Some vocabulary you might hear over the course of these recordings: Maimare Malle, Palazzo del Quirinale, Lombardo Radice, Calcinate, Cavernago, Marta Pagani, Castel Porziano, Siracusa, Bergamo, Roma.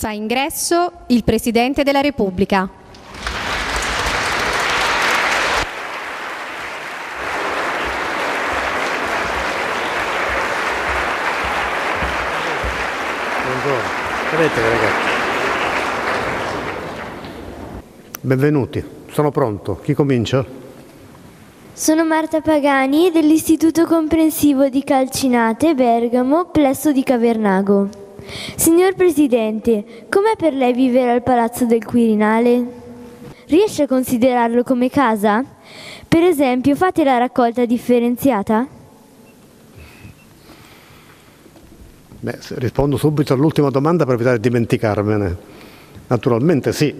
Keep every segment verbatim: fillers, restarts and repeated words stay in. Fa ingresso il Presidente della Repubblica. Buongiorno. Vedete, ragazzi. Benvenuti, sono pronto. Chi comincia? Sono Marta Pagani dell'Istituto Comprensivo di Calcinate, Bergamo, plesso di Cavernago. Signor Presidente, com'è per lei vivere al Palazzo del Quirinale? Riesce a considerarlo come casa? Per esempio, fate la raccolta differenziata? Beh, rispondo subito all'ultima domanda per evitare di dimenticarmene. Naturalmente sì.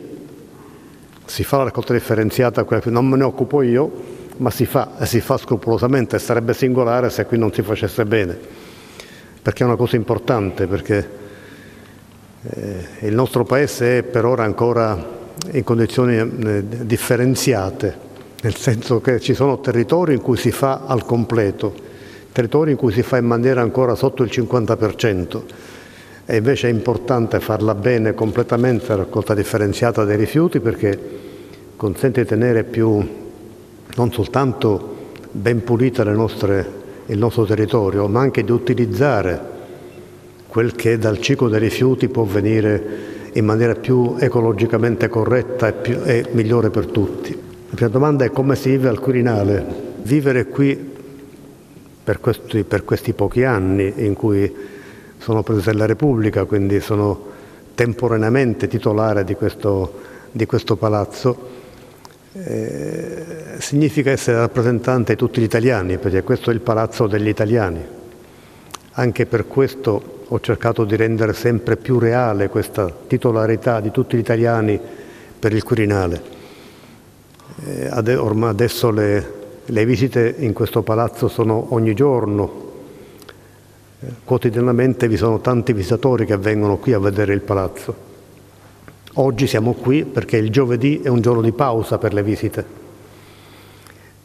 Si fa la raccolta differenziata, quella che non me ne occupo io, ma si fa e si fa scrupolosamente, e sarebbe singolare se qui non si facesse bene, perché è una cosa importante, perché eh, il nostro Paese è per ora ancora in condizioni eh, differenziate, nel senso che ci sono territori in cui si fa al completo, territori in cui si fa in maniera ancora sotto il cinquanta per cento, e invece è importante farla bene completamente la raccolta differenziata dei rifiuti, perché consente di tenere più, non soltanto ben pulita le nostre, il nostro territorio, ma anche di utilizzare quel che dal ciclo dei rifiuti può venire in maniera più ecologicamente corretta e, più, e migliore per tutti. La prima domanda è come si vive al Quirinale. Vivere qui per questi, per questi pochi anni in cui sono Presidente della Repubblica, quindi sono temporaneamente titolare di questo, di questo palazzo, eh, significa essere rappresentante di tutti gli italiani, perché questo è il palazzo degli italiani. Anche per questo ho cercato di rendere sempre più reale questa titolarità di tutti gli italiani per il Quirinale. Eh, ormai adesso le, le visite in questo palazzo sono ogni giorno. Quotidianamente vi sono tanti visitatori che vengono qui a vedere il palazzo. Oggi siamo qui perché il giovedì è un giorno di pausa per le visite,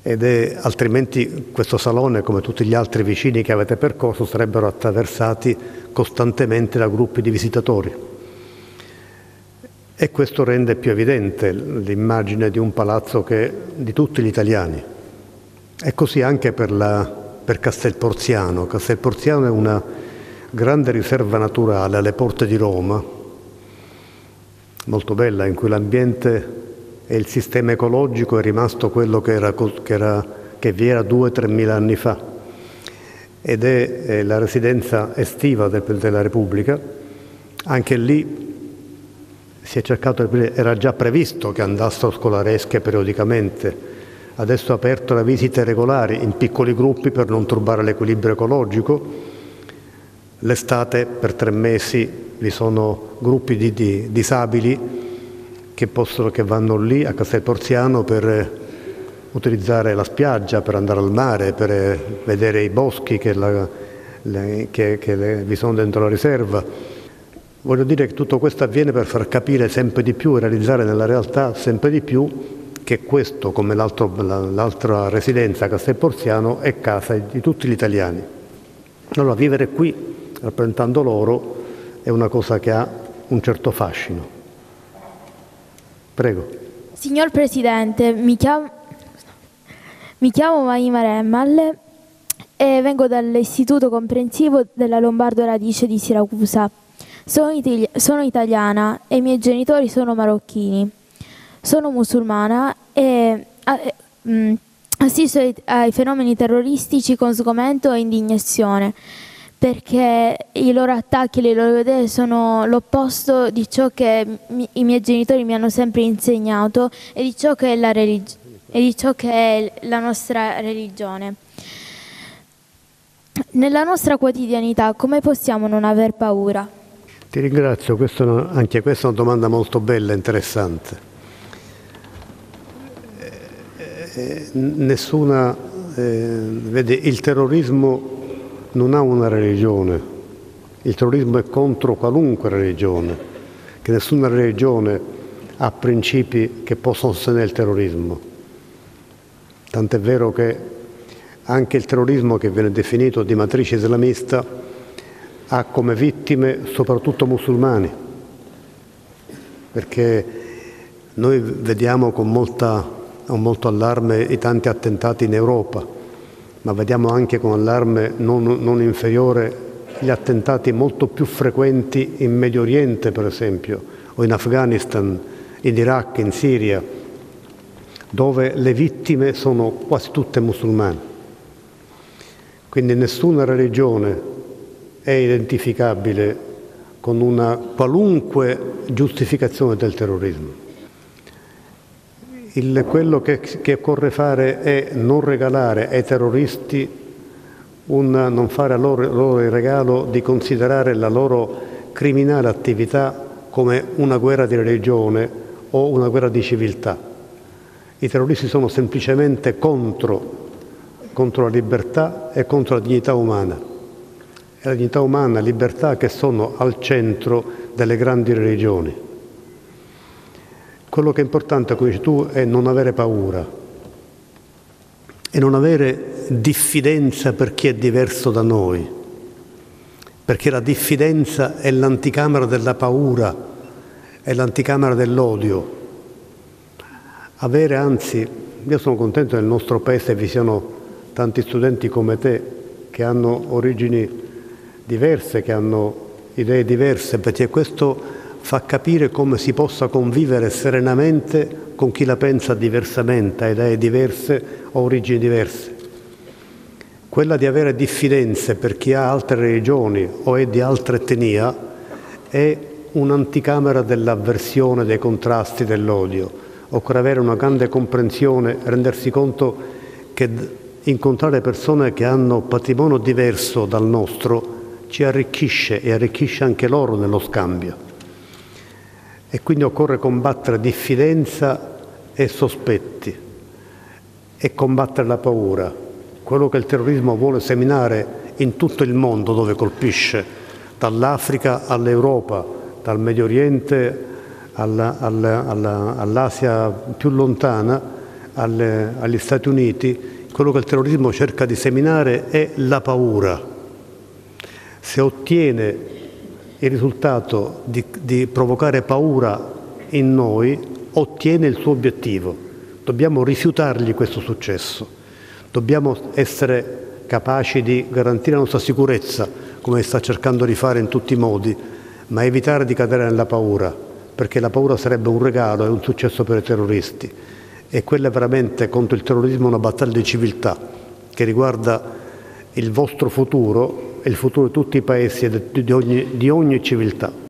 ed è, altrimenti questo salone, come tutti gli altri vicini che avete percorso, sarebbero attraversati costantemente da gruppi di visitatori, e questo rende più evidente l'immagine di un palazzo che è di tutti gli italiani. E così anche per la per Castel Porziano. Castel Porziano è una grande riserva naturale alle porte di Roma, molto bella, in cui l'ambiente e il sistema ecologico è rimasto quello che, era, che, era, che vi era due o tre mila anni fa, ed è, è la residenza estiva del Presidente della Repubblica. Anche lì si è cercato, era già previsto che andassero scolaresche periodicamente. Adesso è aperto a visite regolari in piccoli gruppi per non turbare l'equilibrio ecologico. L'estate per tre mesi vi sono gruppi di, di disabili che, possono, che vanno lì a Castel Porziano per utilizzare la spiaggia, per andare al mare, per vedere i boschi che, la, le, che, che le, vi sono dentro la riserva. Voglio dire che tutto questo avviene per far capire sempre di più e realizzare nella realtà sempre di più che questo, come l'altra residenza Castel Porziano, è casa di tutti gli italiani. Allora, vivere qui, rappresentando loro, è una cosa che ha un certo fascino. Prego. Signor Presidente, mi chiamo, mi chiamo Maimare Malle e vengo dall'Istituto Comprensivo della Lombardo Radice di Siracusa. Sono, itali sono italiana e i miei genitori sono marocchini. Sono musulmana e assisto ai fenomeni terroristici con sgomento e indignazione, perché i loro attacchi e le loro idee sono l'opposto di ciò che i miei genitori mi hanno sempre insegnato e di ciò che è la, religio- e di ciò che è la nostra religione. Nella nostra quotidianità, come possiamo non aver paura? Ti ringrazio, questo, anche questa è una domanda molto bella e interessante. Eh, nessuna, eh, vede, il terrorismo non ha una religione, il terrorismo è contro qualunque religione, che nessuna religione ha principi che possono sostenere il terrorismo. Tant'è vero che anche il terrorismo, che viene definito di matrice islamista, ha come vittime soprattutto musulmani, perché noi vediamo con, molta, con molto allarme i tanti attentati in Europa, ma vediamo anche con allarme non, non inferiore gli attentati molto più frequenti in Medio Oriente, per esempio, o in Afghanistan, in Iraq, in Siria, dove le vittime sono quasi tutte musulmane. Quindi nessuna religione è identificabile con una qualunque giustificazione del terrorismo. Il, quello che, che occorre fare è non regalare ai terroristi, una, non fare loro, loro il regalo di considerare la loro criminale attività come una guerra di religione o una guerra di civiltà. I terroristi sono semplicemente contro, contro la libertà e contro la dignità umana. È la dignità umana, la libertà che sono al centro delle grandi religioni. Quello che è importante, come dici tu, è non avere paura e non avere diffidenza per chi è diverso da noi, perché la diffidenza è l'anticamera della paura, è l'anticamera dell'odio. Avere, anzi, io sono contento che nel nostro paese vi siano tanti studenti come te che hanno origini diverse, che hanno idee diverse, perché questo fa capire come si possa convivere serenamente con chi la pensa diversamente, ha idee diverse o origini diverse. Quella di avere diffidenze per chi ha altre religioni o è di altra etnia è un'anticamera dell'avversione, dei contrasti, dell'odio. Occorre avere una grande comprensione, rendersi conto che incontrare persone che hanno patrimonio diverso dal nostro ci arricchisce e arricchisce anche loro nello scambio. E quindi occorre combattere diffidenza e sospetti e combattere la paura, quello che il terrorismo vuole seminare in tutto il mondo dove colpisce, dall'Africa all'Europa, dal Medio Oriente alla, alla, alla, all'Asia più lontana, alle, agli Stati Uniti. Quello che il terrorismo cerca di seminare è la paura. Se ottiene il risultato di, di provocare paura in noi, ottiene il suo obiettivo. Dobbiamo rifiutargli questo successo. Dobbiamo essere capaci di garantire la nostra sicurezza, come sta cercando di fare in tutti i modi, ma evitare di cadere nella paura, perché la paura sarebbe un regalo e un successo per i terroristi. E quella è veramente, contro il terrorismo, una battaglia di civiltà che riguarda il vostro futuro, il futuro di tutti i paesi e di ogni, di ogni civiltà.